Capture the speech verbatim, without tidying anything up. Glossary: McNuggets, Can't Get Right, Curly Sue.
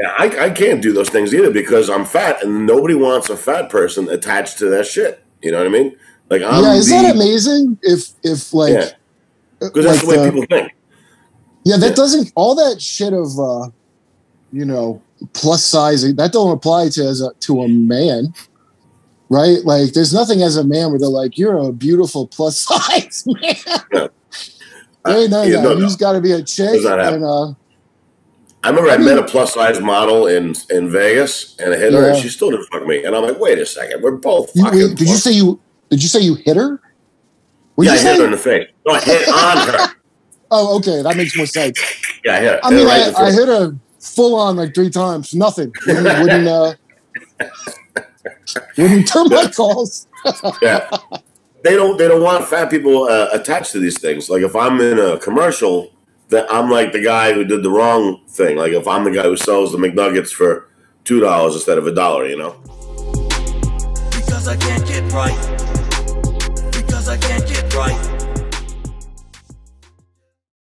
Yeah, I, I can't do those things either because I'm fat, and nobody wants a fat person attached to that shit. You know what I mean? Like, I'm yeah, is the, that amazing? If if like, because yeah. like that's the way the, people think. Yeah, that yeah. doesn't all that shit of, uh, you know, plus sizing that don't apply to as a, to a man, right? Like, there's nothing as a man where they're like, you're a beautiful plus size man. No, I, no, yeah, no, no. He's got to be a chick and. Uh, I remember I met a plus size model in in Vegas, and I hit yeah. her, and she still didn't fuck me. And I'm like, wait a second, we're both fucking. You, did you say you? Did you say you hit her? What'd yeah, I hit her in the face. No, I hit on her. Oh, okay, that makes more sense. Yeah, I hit her. I hit mean, her right I, I hit her full on like three times. Nothing wouldn't wouldn't, uh, wouldn't turn my calls. Yeah, they don't. They don't want fat people uh, attached to these things. Like if I'm in a commercial. That I'm like the guy who did the wrong thing. Like if I'm the guy who sells the McNuggets for two dollars instead of a dollar, you know. Because I can't get right. Because I can't get right.